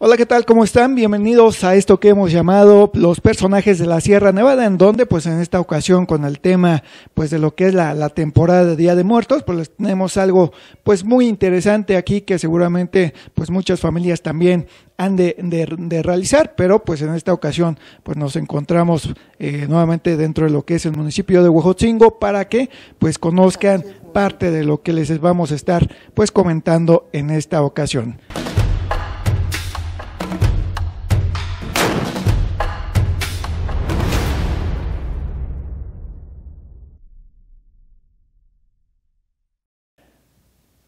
Hola, ¿qué tal? ¿Cómo están? Bienvenidos a esto que hemos llamado Los Personajes de la Sierra Nevada, en donde, pues en esta ocasión, con el tema pues de lo que es la temporada de Día de Muertos, pues tenemos algo pues muy interesante aquí que seguramente pues muchas familias también han de realizar, pero pues en esta ocasión pues nos encontramos nuevamente dentro de lo que es el municipio de Huejotzingo para que pues conozcan parte de lo que les vamos a estar pues comentando en esta ocasión.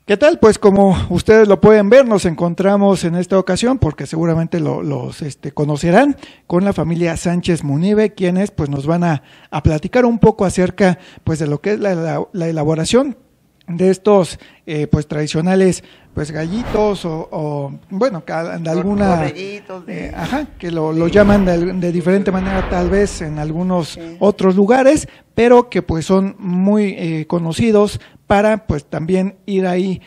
¿Qué tal? Pues como ustedes lo pueden ver, nos encontramos en esta ocasión, porque seguramente los conocerán, con la familia Sánchez Munive, quienes pues nos van a platicar un poco acerca pues de lo que es la elaboración de estos pues tradicionales pues gallitos o bueno, de alguna borreguitos, que lo llaman de diferente manera tal vez en algunos otros lugares, pero que pues son muy conocidos para pues también ir ahí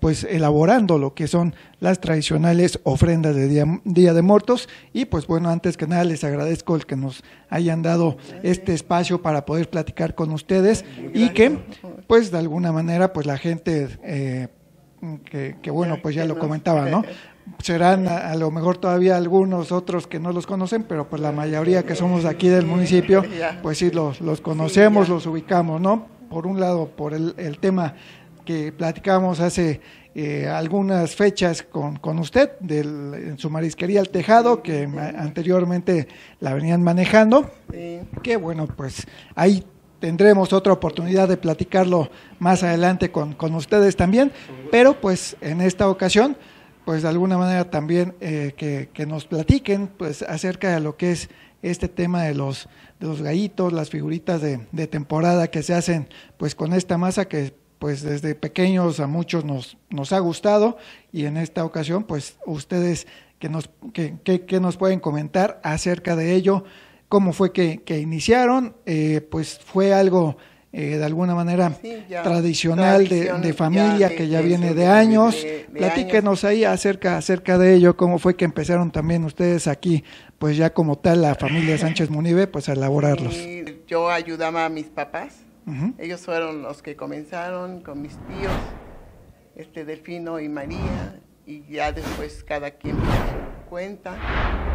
pues elaborando lo que son las tradicionales ofrendas de Día de Muertos. Y pues bueno, antes que nada les agradezco el que nos hayan dado este espacio para poder platicar con ustedes y que pues de alguna manera pues la gente que bueno, pues ya lo comentaba, ¿no? Serán a lo mejor todavía algunos otros que no los conocen, pero pues la mayoría que somos aquí del municipio, pues sí los conocemos, los ubicamos, ¿no? Por un lado, por el tema que platicamos hace algunas fechas con usted, en su marisquería El Tejado, que anteriormente la venían manejando, que bueno, pues ahí tendremos otra oportunidad de platicarlo más adelante con ustedes también, pero pues en esta ocasión, pues de alguna manera también que nos platiquen pues acerca de lo que es este tema de los gallitos, las figuritas de temporada que se hacen pues con esta masa que pues desde pequeños a muchos nos ha gustado, y en esta ocasión pues ustedes que nos pueden comentar acerca de ello, cómo fue que iniciaron, pues fue algo de alguna manera sí, tradicional de familia que ya viene de años. Platíquenos ahí acerca de ello, cómo fue que empezaron también ustedes aquí, pues ya como tal la familia Sánchez Munive, pues a elaborarlos. Sí, yo ayudaba a mis papás, ellos fueron los que comenzaron con mis tíos, Delfino y María, y ya después cada quien por su cuenta.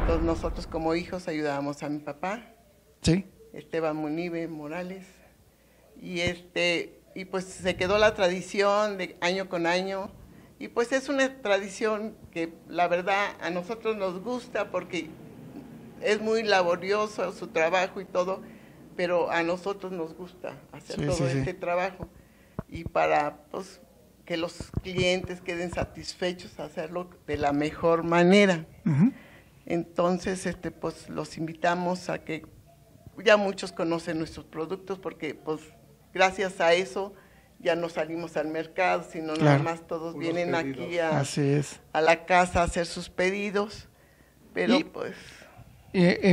Entonces nosotros como hijos ayudábamos a mi papá, ¿sí? Esteban Munive Morales. Y y pues se quedó la tradición de año con año, y pues es una tradición que la verdad a nosotros nos gusta porque es muy laborioso su trabajo y todo, pero a nosotros nos gusta hacer todo este trabajo, y para pues que los clientes queden satisfechos, hacerlo de la mejor manera. Entonces pues los invitamos a que ya muchos conocen nuestros productos porque pues gracias a eso ya no salimos al mercado, sino nada más todos vienen aquí a la casa a hacer sus pedidos. Pero pues…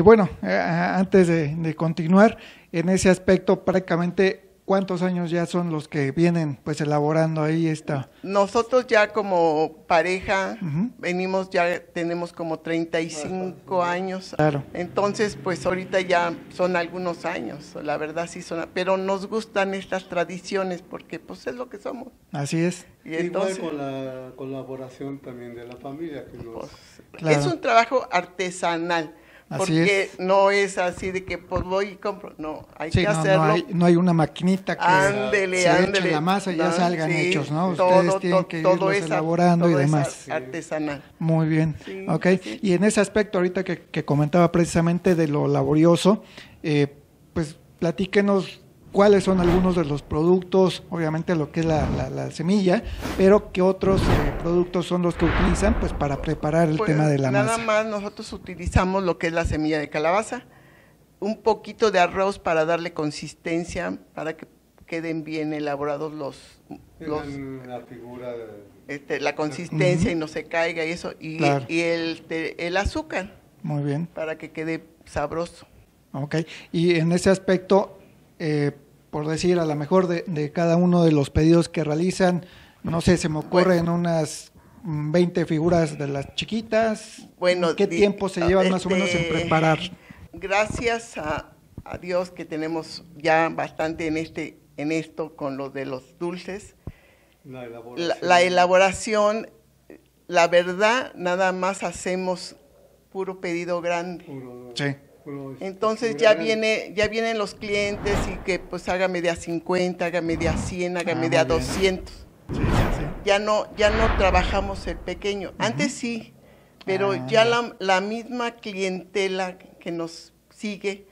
bueno, antes de continuar, en ese aspecto prácticamente, ¿cuántos años ya son los que vienen pues elaborando ahí esta? Nosotros ya como pareja venimos, ya tenemos como 35 años. Claro. Entonces pues ahorita ya son algunos años, la verdad sí son, pero nos gustan estas tradiciones porque pues es lo que somos. Así es. Y entonces, igual con la colaboración también de la familia. Que nos... pues, claro. Es un trabajo artesanal. Porque no es así de que pues voy y compro, no, hay que hacerlo. No hay una maquinita que se eche la masa y ya salgan hechos, ¿no? Ustedes tienen que irlos elaborando y demás. Artesanal. Muy bien, ok. Y en ese aspecto ahorita que comentaba precisamente de lo laborioso, pues platíquenos cuáles son algunos de los productos, obviamente lo que es la semilla, pero qué otros productos son los que utilizan pues para preparar el tema de la masa. Nada más nosotros utilizamos lo que es la semilla de calabaza, un poquito de arroz para darle consistencia, para que queden bien elaborados los la figura, la consistencia y no se caiga y eso, y, y el azúcar. Muy bien. Para que quede sabroso. Ok, y en ese aspecto, por decir, a lo mejor de cada uno de los pedidos que realizan, no sé, se me ocurren unas 20 figuras de las chiquitas. Bueno, ¿qué tiempo se llevan más o menos en preparar? Gracias a Dios que tenemos ya bastante en esto con lo de los dulces. La elaboración, la verdad, nada más hacemos puro pedido grande. Sí. Entonces ya vienen los clientes y que pues hágame de a 50, hágame de a 100, hágame de a 200. Sí, sí. Ya no trabajamos el pequeño. Antes sí, pero ya la misma clientela que nos sigue,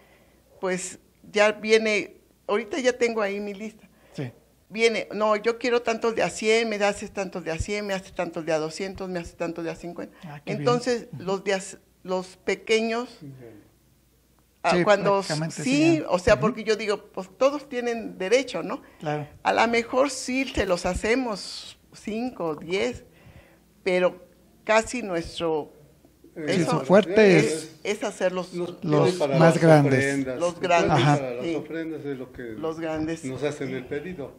pues ya viene, ahorita ya tengo ahí mi lista. Sí. Viene, no, yo quiero tantos de a 100, me haces tantos de a 100, me haces tantos de a 200, me haces tantos de a 50. Entonces, los pequeños, sí, cuando sí, o sea, porque yo digo, pues todos tienen derecho, ¿no? Claro. A lo mejor sí se los hacemos 5 o 10, pero casi nuestro... Eso sí, fuerte es hacer los más grandes. Los grandes. Para las ofrendas es lo que los grandes nos hacen el pedido.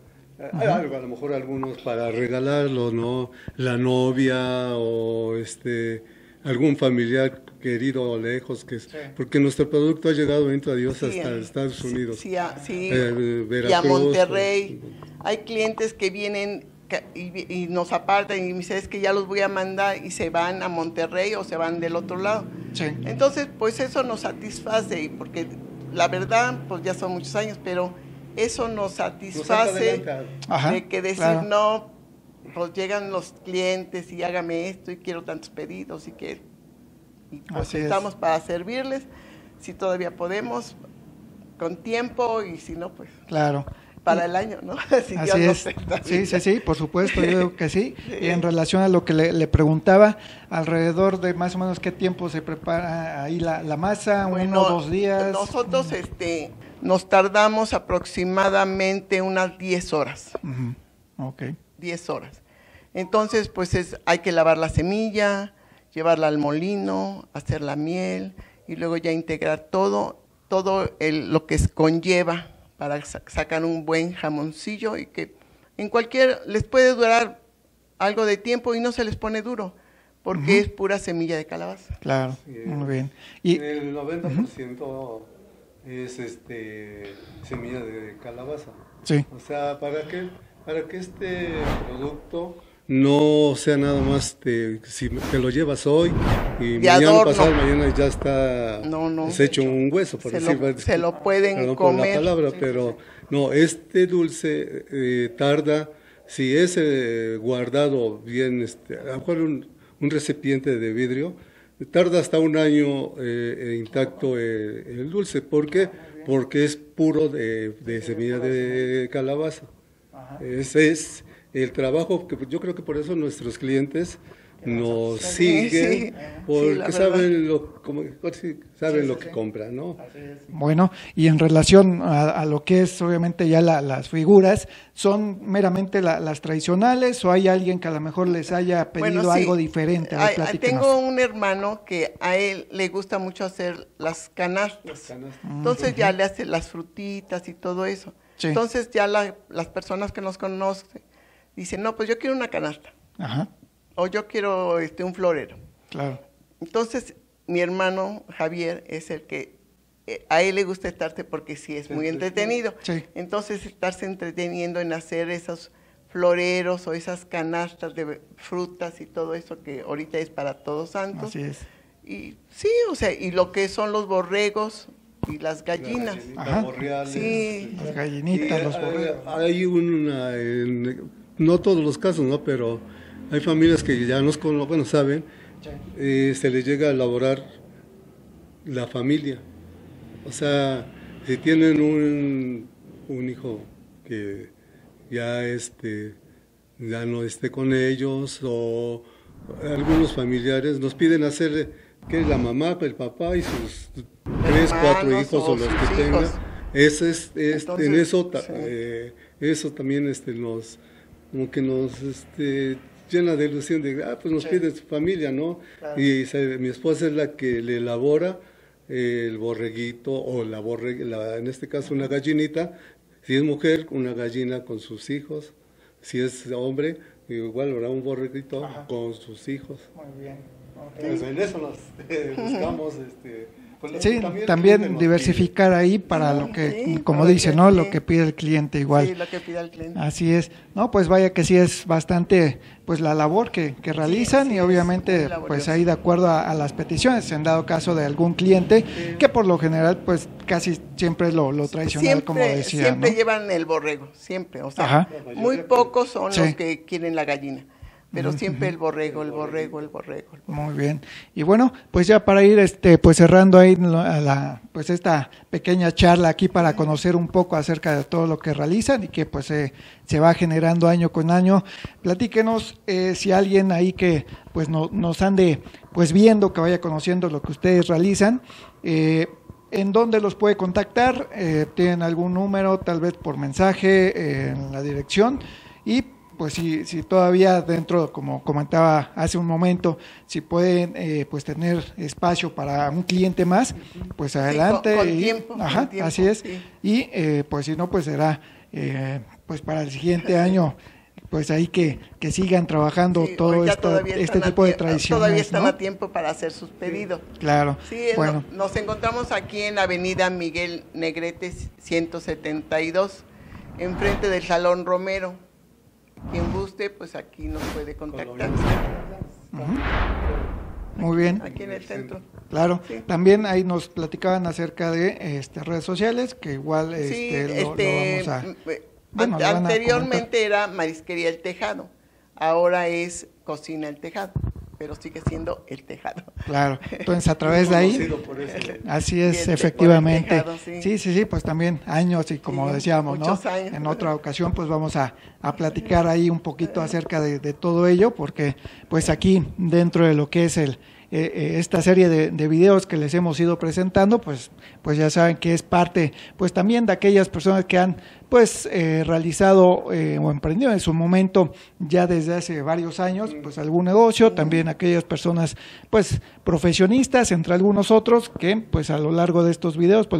Algo, a lo mejor algunos para regalarlo, ¿no? La novia o algún familiar querido o lejos, que es, sí, porque nuestro producto ha llegado, bendito a Dios, sí, hasta Estados Unidos. Sí, sí, Veracruz, y a Monterrey. Hay clientes que vienen y nos apartan y me dicen, es que ya los voy a mandar, y se van a Monterrey o se van del otro lado. Sí. Entonces, pues eso nos satisface, porque la verdad, pues ya son muchos años, pero eso nos satisface de que decir, claro, no, pues llegan los clientes y hágame esto y quiero tantos pedidos y que pues así estamos para servirles, si todavía podemos, con tiempo, y si no, pues... Claro. Para el año, ¿no? Si así Dios es. No, sí, sí, sí, por supuesto, yo digo que sí. Y en relación a lo que le preguntaba, alrededor de más o menos qué tiempo se prepara ahí la masa, bueno, 1 o 2 días. Nosotros nos tardamos aproximadamente unas 10 horas. Ok. 10 horas. Entonces, pues hay que lavar la semilla, llevarla al molino, hacer la miel y luego ya integrar todo lo que conlleva para sacar un buen jamoncillo, y que en cualquier, les puede durar algo de tiempo y no se les pone duro, porque es pura semilla de calabaza. Claro, sí, muy bien. Y el 90% es semilla de calabaza. Sí. O sea, para que este producto no sea nada más, si te lo llevas hoy y mañana, pasado mañana ya está, es hecho un hueso, por decirlo. Se lo pueden comer. Perdón por la palabra, pero no, este dulce tarda, si es guardado bien, a lo mejor un recipiente de vidrio, tarda hasta 1 año intacto el dulce. ¿Por qué? Porque es puro de semilla de calabaza. Ese es el trabajo, que yo creo que por eso nuestros clientes nos siguen, porque saben lo que compran, ¿no? Bueno, y en relación a lo que es obviamente ya las figuras, ¿son meramente las tradicionales o hay alguien que a lo mejor les haya pedido algo diferente? A ver, tengo un hermano que a él le gusta mucho hacer las canastas, entonces ya le hace las frutitas y todo eso. Sí. Entonces ya las personas que nos conocen dicen, no, pues yo quiero una canasta. Ajá. O yo quiero un florero. Claro. Entonces, mi hermano Javier es el que, a él le gusta estarse, porque sí es muy entretenido. Sí. Entonces, estarse entreteniendo en hacer esos floreros o esas canastas de frutas y todo eso, que ahorita es para Todos Santos. Así es. Y sí, o sea, y lo que son los borregos y las gallinas. Las gallinitas, los borregos. Hay una... no todos los casos, ¿no? Pero hay familias que ya nos conocen, bueno, saben, se les llega a elaborar la familia. O sea, si tienen un hijo que ya, ya no esté con ellos, o algunos familiares nos piden hacer, que la mamá, el papá y sus 3, 4 hijos o los que tengan. Eso también nos... como que nos llena de ilusión de, pues nos pide su familia, ¿no? Claro. Y mi esposa es la que le elabora el borreguito, o en este caso una gallinita. Si es mujer, una gallina con sus hijos. Si es hombre, Igual habrá un borreguito con sus hijos. Muy bien. Okay. Pues en eso los buscamos. Pues sí, también diversificar pide. Ahí para lo que, sí, como dice, que, ¿no? Lo que pide el cliente igual. Sí, lo que pide el cliente. Así es. No, pues vaya que sí es bastante, pues la labor que realizan sí, y obviamente, pues ahí de acuerdo a las peticiones, en dado caso de algún cliente, sí. Que por lo general, pues casi siempre lo tradicional, siempre, como decía, siempre, ¿no? Llevan el borrego, siempre, o sea, ajá. Muy pocos son sí. Los que quieren la gallina. Pero siempre el borrego, el borrego, el borrego, el borrego. Muy bien. Y bueno, pues ya para ir pues cerrando ahí pues esta pequeña charla aquí para conocer un poco acerca de todo lo que realizan y que pues se va generando año con año. Platíquenos si alguien ahí que pues nos ande pues viendo, que vaya conociendo lo que ustedes realizan, ¿en dónde los puede contactar? ¿Tienen algún número, tal vez por mensaje, en la dirección? Y pues si todavía dentro, como comentaba hace un momento, si pueden pues tener espacio para un cliente más, pues adelante. Sí, con tiempo, ajá, con tiempo, así es. Sí. Y pues si no, pues será pues para el siguiente año, pues ahí que sigan trabajando sí, todo este tipo de tradiciones. Todavía están, ¿no?, a tiempo para hacer sus pedidos. Sí, claro. Sí, bueno. Nos encontramos aquí en la avenida Miguel Negrete 172, enfrente del Salón Romero. Quien guste, pues aquí nos puede contactar. Muy bien. Aquí en el centro. Claro. Sí. También ahí nos platicaban acerca de redes sociales, que igual lo vamos a… Bueno, anteriormente era Marisquería El Tejado, ahora es Cocina El Tejado, pero sigue siendo El Tejado. Claro, entonces a través de ahí, así es, efectivamente. Tejado, sí. Sí, pues también años y como sí, decíamos, ¿no? Años. En otra ocasión pues vamos a platicar ahí un poquito acerca de todo ello, porque pues aquí dentro de lo que es esta serie de videos que les hemos ido presentando, pues ya saben que es parte pues también de aquellas personas que han pues realizado o emprendido en su momento ya desde hace varios años pues algún negocio, también aquellas personas pues profesionistas, entre algunos otros que pues a lo largo de estos videos pues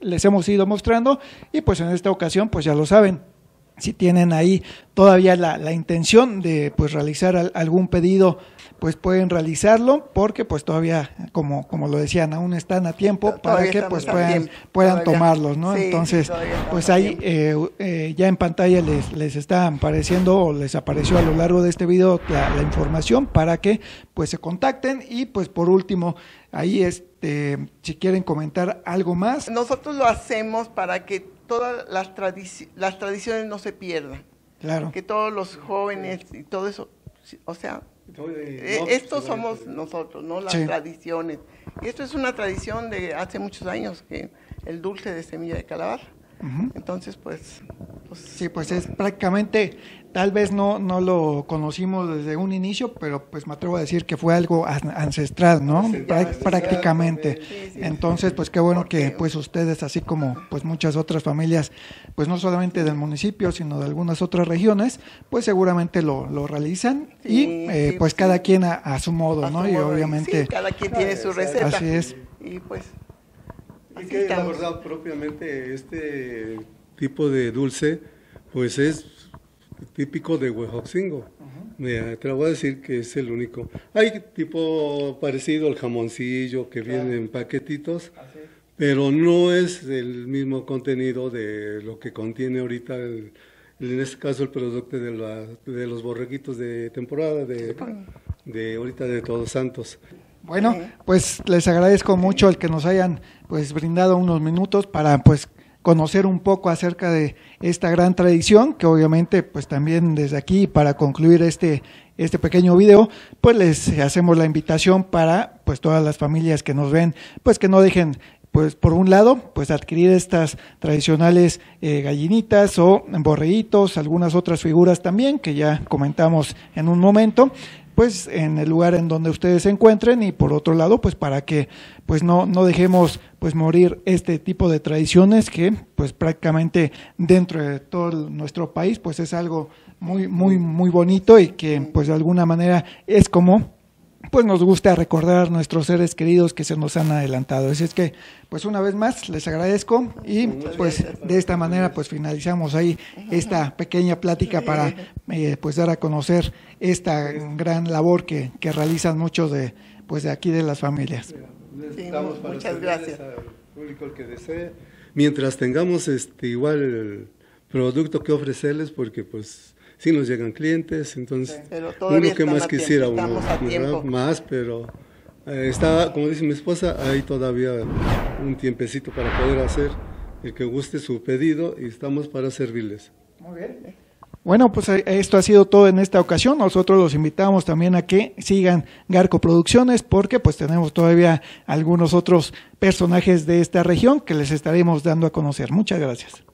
les hemos ido mostrando, y pues en esta ocasión pues ya lo saben. Si tienen ahí todavía la intención de pues realizar algún pedido, pues pueden realizarlo, porque pues todavía, como lo decían, aún están a tiempo para que pues puedan tomarlos, ¿no? Sí, entonces, pues ahí ya en pantalla les está apareciendo o les apareció a lo largo de este video la información para que pues se contacten. Y pues por último, ahí si quieren comentar algo más. Nosotros lo hacemos para que todas las tradiciones no se pierdan. Claro. Que todos los jóvenes y todo eso, o sea, estos somos nosotros, ¿no? Las sí. Tradiciones. Y esto es una tradición de hace muchos años, que el dulce de semilla de calabaza. Entonces, pues… Sí, pues es prácticamente… Tal vez no lo conocimos desde un inicio, pero pues me atrevo a decir que fue algo ancestral, ¿no? Prácticamente. Sí. Entonces, pues qué bueno que pues ustedes, así como pues muchas otras familias, pues no solamente del municipio, sino de algunas otras regiones, pues seguramente lo realizan sí, y pues sí. Cada quien a su modo, a ¿no? Su y modo, obviamente… Sí, cada quien tiene su receta. Así es. Y pues… Así y que estamos. La verdad, propiamente este tipo de dulce, pues es… típico de Huejotzingo. Me atrevo a decir que es el único. Hay tipo parecido al jamoncillo que viene en paquetitos, pero no es el mismo contenido de lo que contiene ahorita, en este caso el producto de los borreguitos de temporada, de ahorita de Todos Santos. Bueno, pues les agradezco mucho el que nos hayan pues brindado unos minutos para pues conocer un poco acerca de esta gran tradición, que obviamente pues también desde aquí, para concluir este pequeño video, pues les hacemos la invitación para pues todas las familias que nos ven, pues que no dejen pues por un lado pues adquirir estas tradicionales gallinitas o borreguitos, algunas otras figuras también que ya comentamos en un momento, pues en el lugar en donde ustedes se encuentren, y por otro lado pues para que pues no dejemos pues morir este tipo de tradiciones que pues prácticamente dentro de todo nuestro país pues es algo muy muy muy bonito, y que pues de alguna manera es como pues nos gusta recordar nuestros seres queridos que se nos han adelantado. Así es que, pues una vez más, les agradezco y pues de esta manera pues finalizamos ahí esta pequeña plática para pues dar a conocer esta gran labor que realizan muchos de, pues, de aquí de las familias. Sí, muchas gracias. Público el que desee, mientras tengamos igual el producto que ofrecerles, porque pues sí nos llegan clientes, entonces uno que más quisiera uno, ¿verdad? Más, pero está, como dice mi esposa, hay todavía un tiempecito para poder hacer el que guste su pedido y estamos para servirles. Muy bien. Bueno, pues esto ha sido todo en esta ocasión. Nosotros los invitamos también a que sigan Garco Producciones porque pues tenemos todavía algunos otros personajes de esta región que les estaremos dando a conocer. Muchas gracias.